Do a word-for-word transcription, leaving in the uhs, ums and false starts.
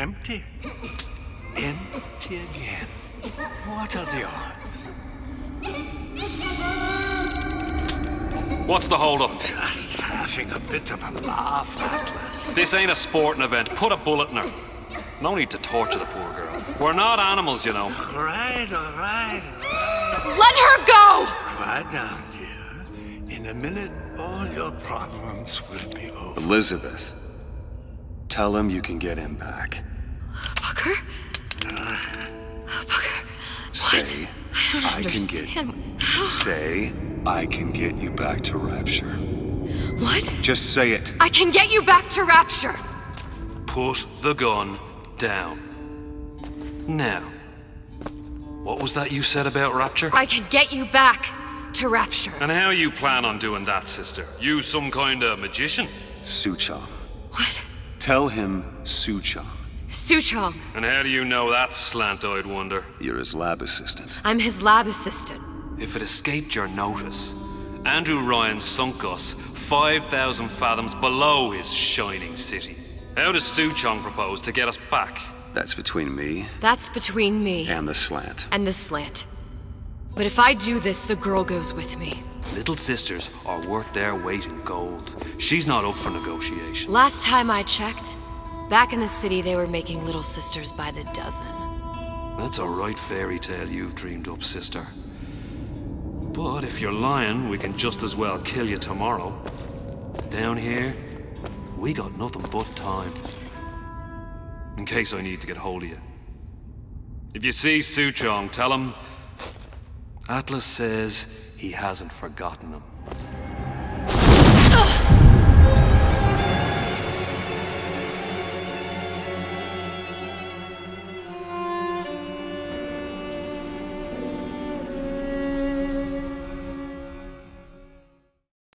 Empty. Empty again. What are the odds? What's the hold-up? Just having a bit of a laugh, Atlas. This ain't a sporting event. Put a bullet in her. No need to torture the poor girl. We're not animals, you know. All right, all right, all right. Let her go! Quiet down, dear. In a minute, all your problems will be over. Elizabeth, tell him you can get him back. Booker? Uh, Booker, what? Say, I don't understand. I can get... How? Say, I can get you back to Rapture. What? Just say it. I can get you back to Rapture. Put the gun down. Now, what was that you said about Rapture? I can get you back to Rapture. And how you plan on doing that, sister? You some kind of magician? Suchong. What? Tell him Suchong. Suchong. And how do you know that slant-eyed wonder? You're his lab assistant. I'm his lab assistant. If it escaped your notice, Andrew Ryan sunk us five thousand fathoms below his shining city. How does Suchong propose to get us back? That's between me. That's between me. And the slant. And the slant. But if I do this, the girl goes with me. Little sisters are worth their weight in gold. She's not up for negotiation. Last time I checked, back in the city they were making little sisters by the dozen. That's a right fairy tale you've dreamed up, sister. But if you're lying, we can just as well kill you tomorrow. Down here, we got nothing but time. In case I need to get hold of you. If you see Suchong, tell him Atlas says he hasn't forgotten him.